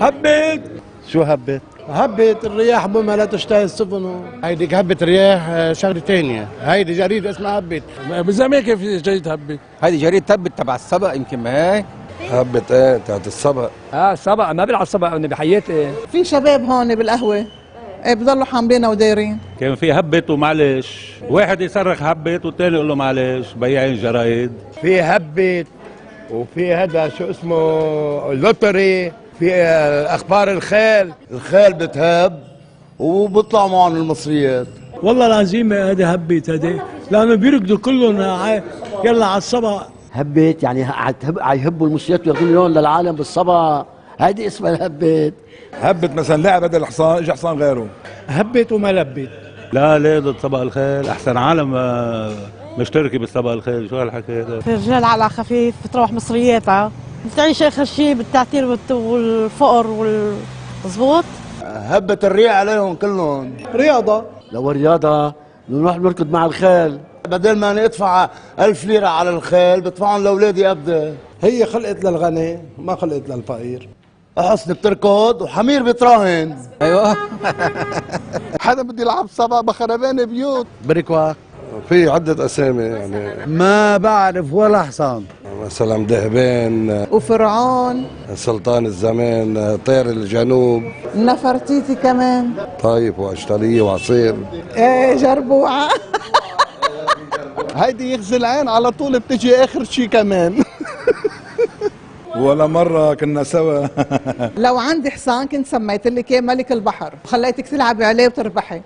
هبت. شو هبت؟ هبت الرياح بما لا تشتهي السفن. هيديك هبت رياح شغله ثانيه، هيدي جريده اسمها هبت. بالزمان كيف جريده هبت؟ هيدي جريده هبت تبع السبق يمكن ما هي؟ هبت ايه تاعت السبق. السبق ما بيلعب السبق انا بحياتي ايه. في شباب هون بالقهوه بضلوا حاملينها ودايرين. كان في هبت ومعلش، واحد يصرخ هبت والثاني يقول له معلش، بياعين جرايد. في هبت وفي هذا شو اسمه لوتري، في اخبار الخيل، الخيل بتهب وبيطلعوا معهم المصريات. والله العظيم هذه هبت، هذه لانه بيركضوا كلهم يلا على الصبا. هبت يعني عيهبوا المصريات وياخذون لون للعالم بالصبا، هذه اسمها هبت. هبت مثلا لاعب هذا الحصان اجى حصان غيره. هبت وما لبت. لا ليه ضد سبق الخيل، احسن عالم مشتركه بالسبق الخيل، شو هالحكي هذا؟ الرجال على خفيف بتروح مصرياتها، بتعيش اخر شيء بالتعتير والفقر والزبوط. هبت الرياح عليهم كلهم. رياضه. لو رياضه نروح نركض مع الخيل، بدل ما انا ادفع 1000 ليره على الخيل بدفعهم لاولادي ابدا. هي خلقت للغني ما خلقت للفقير. حصن بتركض وحمير بتراهن. ايوه حدا بده يلعب صبا بخربان بيوت. بريكواك. في عدة اسامي يعني ما بعرف ولا حصان. مثلا دهبان وفرعون، سلطان الزمان، طير الجنوب، نفرتيتي كمان، طايف واشتريه وعصير، ايه جربوعه هيدي يغزي العين على طول بتجي اخر شي كمان ولا مرة كنا سوا لو عندي حصان كنت سميت لك اياه ملك البحر وخليتك تلعبي عليه وتربحي.